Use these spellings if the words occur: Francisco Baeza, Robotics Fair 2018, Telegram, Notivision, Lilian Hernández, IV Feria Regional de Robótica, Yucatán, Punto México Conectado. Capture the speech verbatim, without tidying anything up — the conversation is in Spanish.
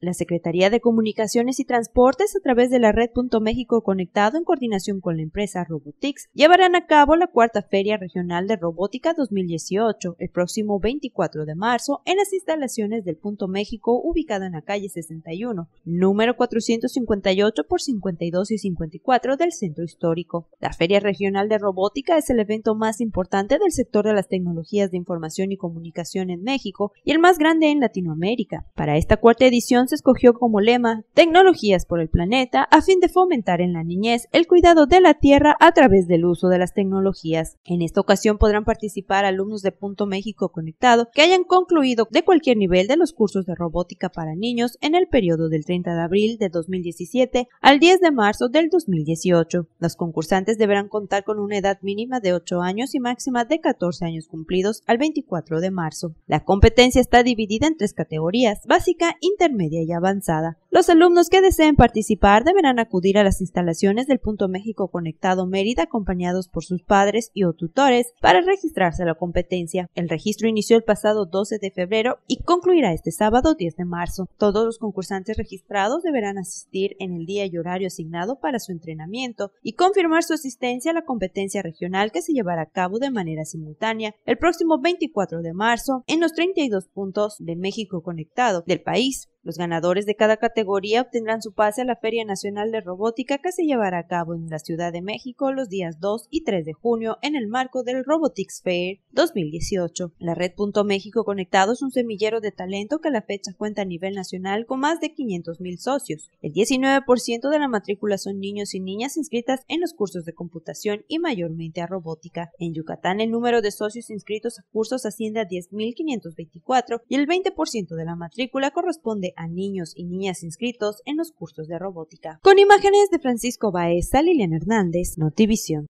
La Secretaría de Comunicaciones y Transportes, a través de la red Punto México Conectado, en coordinación con la empresa Robotics, llevarán a cabo la cuarta Feria Regional de Robótica dos mil dieciocho el próximo veinticuatro de marzo en las instalaciones del Punto México, ubicado en la calle sesenta y uno, número cuatrocientos cincuenta y ocho por cincuenta y dos y cincuenta y cuatro del Centro Histórico. La Feria Regional de Robótica es el evento más importante del sector de las tecnologías de información y comunicación en México y el más grande en Latinoamérica. Para esta cuarta edición se escogió como lema Tecnologías por el planeta, a fin de fomentar en la niñez el cuidado de la tierra a través del uso de las tecnologías. En esta ocasión podrán participar alumnos de Punto México Conectado que hayan concluido de cualquier nivel de los cursos de robótica para niños en el periodo del treinta de abril de dos mil diecisiete al diez de marzo del dos mil dieciocho. Los concursantes deberán contar con una edad mínima de ocho años y máxima de catorce años cumplidos al veinticuatro de marzo. La competencia está dividida en tres categorías: básica, intermedia y avanzada. Los alumnos que deseen participar deberán acudir a las instalaciones del Punto México Conectado Mérida acompañados por sus padres y o tutores para registrarse a la competencia. El registro inició el pasado doce de febrero y concluirá este sábado diez de marzo. Todos los concursantes registrados deberán asistir en el día y horario asignado para su entrenamiento y confirmar su asistencia a la competencia regional, que se llevará a cabo de manera simultánea el próximo veinticuatro de marzo en los treinta y dos puntos de México Conectado del país. Los ganadores de cada categoría obtendrán su pase a la Feria Nacional de Robótica, que se llevará a cabo en la Ciudad de México los días dos y tres de junio en el marco del Robotics Fair dos mil dieciocho. La red Punto México Conectado es un semillero de talento que a la fecha cuenta a nivel nacional con más de quinientos mil socios. El diecinueve por ciento de la matrícula son niños y niñas inscritas en los cursos de computación y mayormente a robótica. En Yucatán el número de socios inscritos a cursos asciende a diez mil quinientos veinticuatro y el veinte por ciento de la matrícula corresponde a a niños y niñas inscritos en los cursos de robótica. Con imágenes de Francisco Baeza, Lilian Hernández, Notivision.